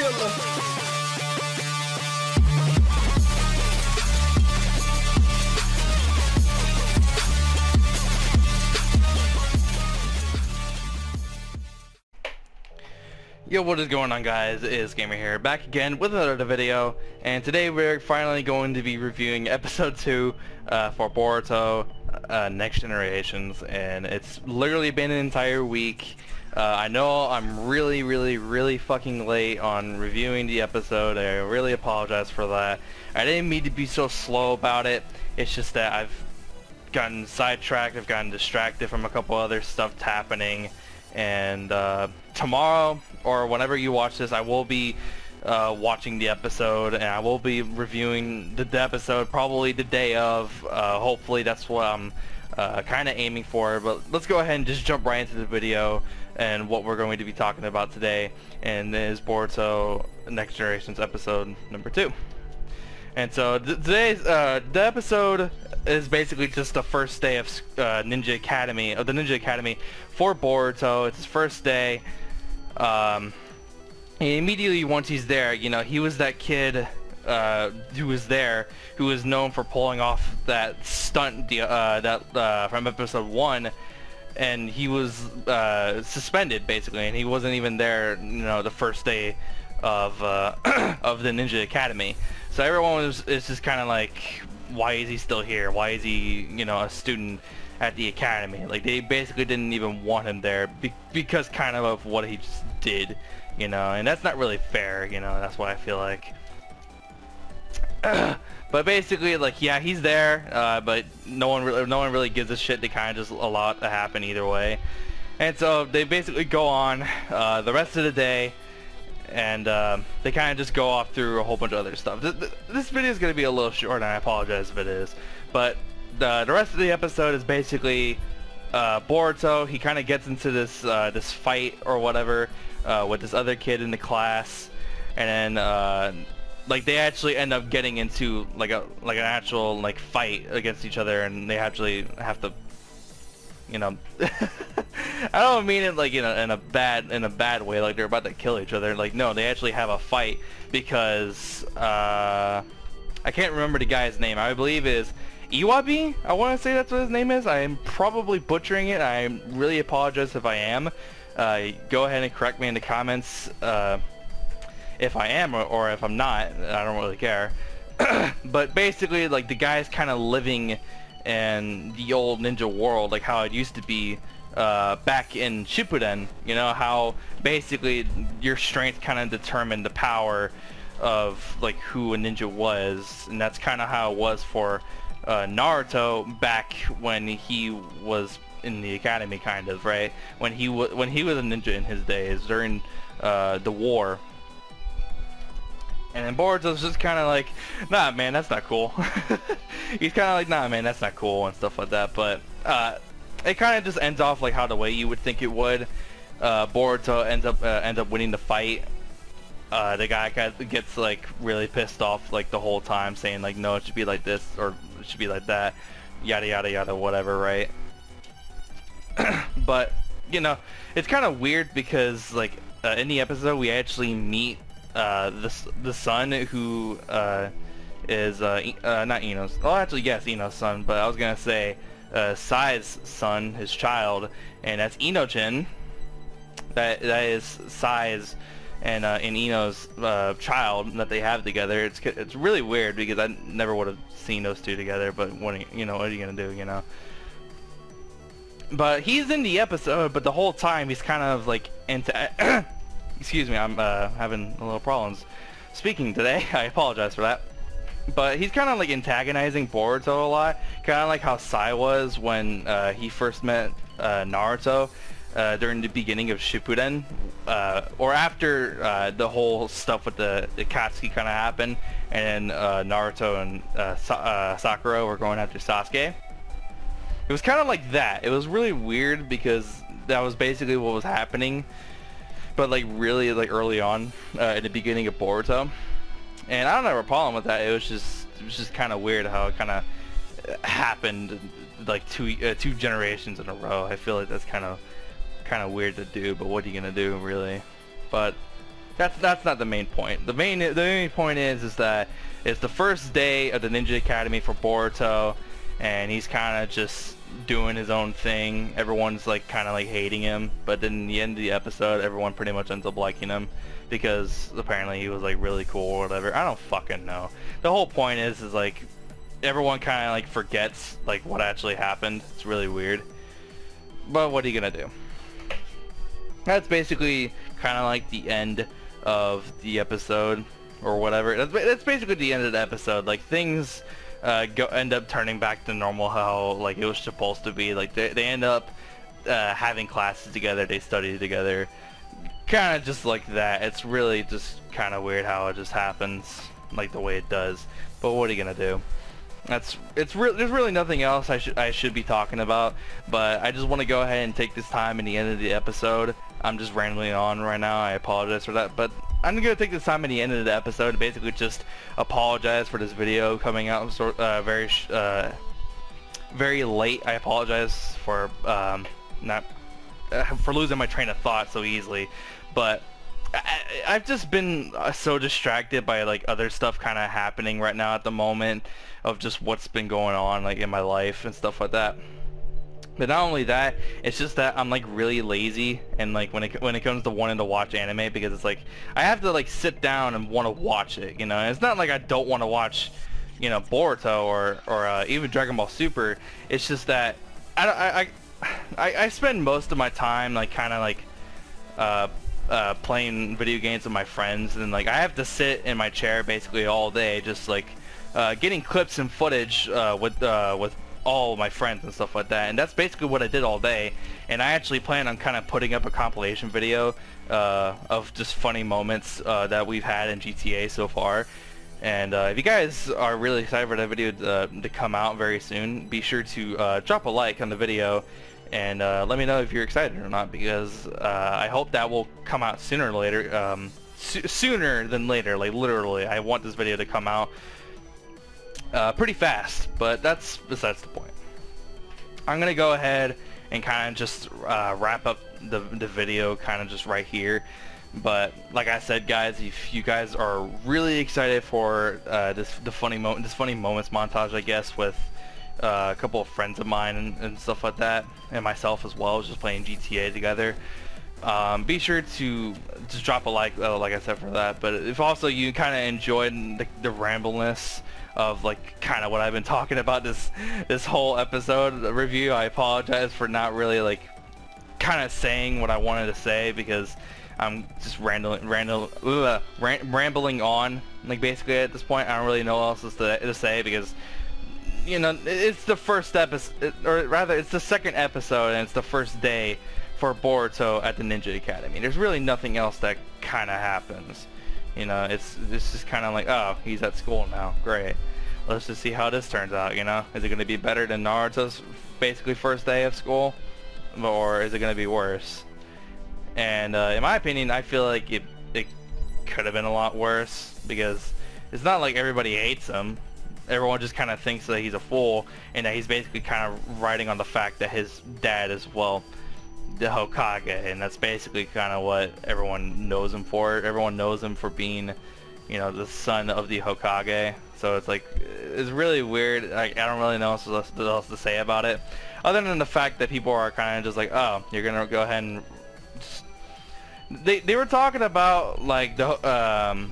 killer. Yo, what is going on, guys? It is Gamer here, back again with another video, and today we're finally going to be reviewing episode 2 for Boruto Next Generations, and it's literally been an entire week. I know I'm really fucking late on reviewing the episode. I really apologize for that. I didn't mean to be so slow about it. It's just that I've gotten sidetracked, I've gotten distracted from a couple other stuff happening, and tomorrow or whenever you watch this, I will be watching the episode, and I will be reviewing the episode probably the day of. Hopefully that's what I'm kind of aiming for, but let's go ahead and just jump right into the video and what we're going to be talking about today, and is Boruto Next Generations episode number 2. And so today's the episode is basically just the first day of the Ninja Academy for Boruto. It's his first day. And immediately once he's there, you know, he was that kid who was there, who was known for pulling off that stunt from episode 1, and he was suspended basically, and he wasn't even there, you know, the first day of of the Ninja Academy. So everyone is just kind of like, why is he still here? Why is he, you know, a student at the academy? Like, they basically didn't even want him there because kind of what he just did, you know, and that's not really fair, you know. That's what I feel like. But basically, like, yeah, he's there, but no one really gives a shit. They kind of just allow it to happen either way, and so they basically go on the rest of the day. And they kind of just go off through a whole bunch of other stuff. This video is going to be a little short, and I apologize if it is. But the rest of the episode is basically Boruto. He kind of gets into this this fight or whatever with this other kid in the class, and then like, they actually end up getting into like an actual like fight against each other, and they actually have to, you know. I don't mean it like, you know, in a bad way, like they're about to kill each other. Like, no, they actually have a fight because I can't remember the guy's name. I believe it is Iwabe. I want to say that's what his name is. I am probably butchering it. I really apologize if I am. Go ahead and correct me in the comments if I am or if I'm not. I don't really care. But basically, like, the guy's kind of living in the old ninja world, like how it used to be back in Shippuden, you know, how basically your strength kind of determined the power of like who a ninja was, and that's kind of how it was for Naruto back when he was in the academy, kind of, right? When he was a ninja in his days during the war. And then Boruto's just kind of like, nah, man, that's not cool. He's kind of like, nah, man, that's not cool and stuff like that. But it kind of just ends off like how the way you would think it would. Boruto ends up winning the fight. The guy gets like really pissed off like the whole time, saying like, no, it should be like this or it should be like that, yada yada yada, whatever, right? But you know, it's kind of weird because like in the episode we actually meet the son who is not Ino's. Oh, actually, yes, Ino's son. But I was gonna say Sai's son, his child, and that's Inojin. That is Sai's and Ino's child that they have together. It's really weird because I never would have seen those two together. But what, you know, what are you gonna do, you know? But he's in the episode, but the whole time he's kind of like into. Excuse me, I'm having a little problems speaking today. I apologize for that. But he's kind of like antagonizing Boruto a lot, kind of like how Sai was when he first met Naruto during the beginning of Shippuden, or after the whole stuff with the Akatsuki kind of happened, and Naruto and Sakura were going after Sasuke. It was kind of like that. It was really weird because that was basically what was happening. But like really like early on in the beginning of Boruto, and I don't have a problem with that. It was just kind of weird how it kind of happened like two generations in a row. I feel like that's kind of weird to do, but what are you gonna do, really? But That's not the main point. The main point is that it's the first day of the Ninja Academy for Boruto, and he's kind of just doing his own thing. Everyone's like kind of like hating him, but then in the end of the episode, everyone pretty much ends up liking him because apparently he was like really cool or whatever. I don't fucking know. The whole point is like everyone kind of like forgets like what actually happened. It's really weird. But what are you gonna do? That's basically kind of like the end of the episode or whatever. That's basically the end of the episode. Like things end up turning back to normal how like it was supposed to be. Like they end up having classes together. They study together. Kind of just like that. It's really just kind of weird how it just happens like the way it does. But what are you gonna do? There's really nothing else I should be talking about, but I just want to go ahead and take this time in the end of the episode. I'm just rambling on right now. I apologize for that, but I'm gonna take this time at the end of the episode to basically just apologize for this video coming out very late. I apologize for for losing my train of thought so easily, but I've just been so distracted by like other stuff kind of happening right now at the moment, of just what's been going on like in my life and stuff like that. But not only that, it's just that I'm like really lazy, and like when it comes to wanting to watch anime, because it's like I have to like sit down and want to watch it, you know. And it's not like I don't want to watch, you know, Boruto or even Dragon Ball Super. It's just that I spend most of my time like kind of like playing video games with my friends, and like I have to sit in my chair basically all day, just like getting clips and footage with all my friends and stuff like that. And that's basically what I did all day, and I actually plan on kind of putting up a compilation video of just funny moments that we've had in GTA so far. And if you guys are really excited for that video to come out very soon, be sure to drop a like on the video and let me know if you're excited or not, because I hope that will come out sooner or later, sooner than later. Like literally I want this video to come out pretty fast, but that's besides the point. I'm gonna go ahead and kind of just wrap up the video kind of just right here. But like I said, guys, if you guys are really excited for this funny moments montage, I guess, with a couple of friends of mine and stuff like that, and myself as well, just playing GTA together, be sure to just drop a like I said for that. But if also you kind of enjoyed the rambleness of like kind of what I've been talking about this whole episode review, I apologize for not really like kind of saying what I wanted to say, because I'm just rambling on like basically at this point. I don't really know what else to say, because you know, it's the first episode, or rather it's the second episode, and it's the first day for Boruto at the Ninja Academy. There's really nothing else that kind of happens, you know. It's just kind of like, oh, he's at school now, great, let's just see how this turns out, you know. Is it going to be better than Naruto's basically first day of school, or is it going to be worse? And in my opinion, I feel like it could have been a lot worse, because it's not like everybody hates him. Everyone just kind of thinks that he's a fool, and that he's basically kind of riding on the fact that his dad is, well, the Hokage, and that's basically kind of what everyone knows him for. Everyone knows him for being, you know, the son of the Hokage. So it's like, it's really weird. I don't really know what else to say about it, other than the fact that people are kind of just like, oh, you're gonna go ahead and just... they were talking about like the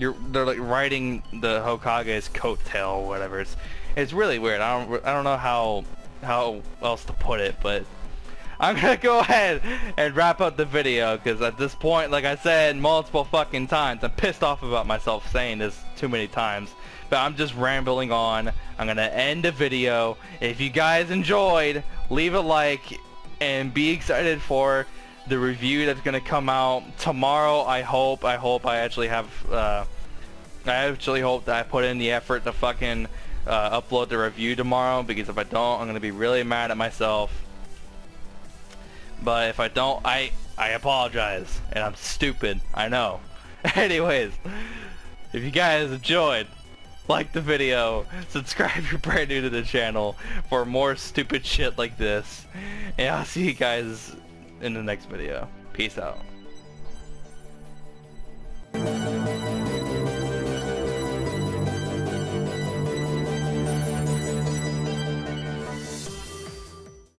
they're like riding the Hokage's coattail or whatever. It's really weird. I don't know how else to put it, but I'm gonna go ahead and wrap up the video, because at this point, like I said multiple fucking times, I'm pissed off about myself saying this too many times, but I'm just rambling on. I'm gonna end the video. If you guys enjoyed, leave a like and be excited for the review that's gonna come out tomorrow. I hope I actually have I actually hope that I put in the effort to fucking upload the review tomorrow, because if I don't, I'm gonna be really mad at myself. But if I don't, I apologize, and I'm stupid, I know. Anyways, if you guys enjoyed, like the video, subscribe if you're brand new to the channel for more stupid shit like this, and I'll see you guys in the next video. Peace out.